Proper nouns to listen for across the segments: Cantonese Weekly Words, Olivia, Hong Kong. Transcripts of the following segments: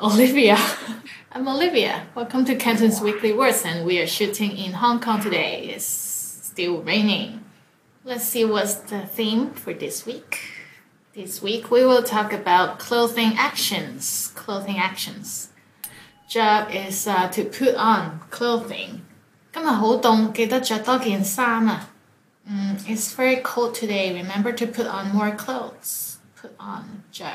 I'm Olivia. I'm Olivia. Welcome to Cantonese Weekly Words, and we are shooting in Hong Kong today. It's still raining. Let's see what's the theme for this week. This week we will talk about clothing actions. Clothing actions. Job is to put on clothing. 今日好凍， 記得著多件衫啊。 It's very cold today. Remember to put on more clothes. Put on, 著，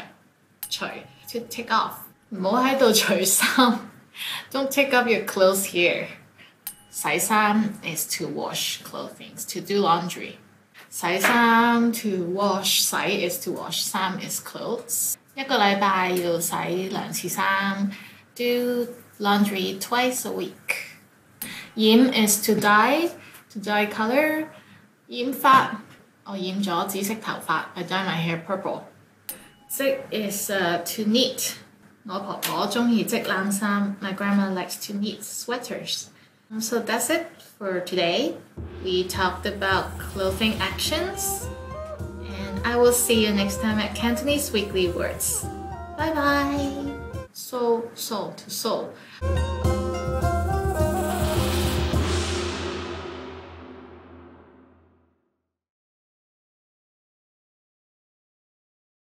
除 to take off. 唔好喺度除衫。 Don't take off your clothes here. 洗衫 is to wash clothing, to do laundry. 洗衫 to wash, 洗 is to wash, 衫 is clothes. 一個禮拜要洗兩次衫。 Do laundry twice a week. Yim is to dye color. 染髮 我染咗紫色頭髮 I dye my hair purple. 織 is to knit. 我婆婆鍾意織冷衫 My grandma likes to knit sweaters. So that's it for today. We talked about clothing actions. And I will see you next time at Cantonese Weekly Words. Bye bye! Soul, soul to soul.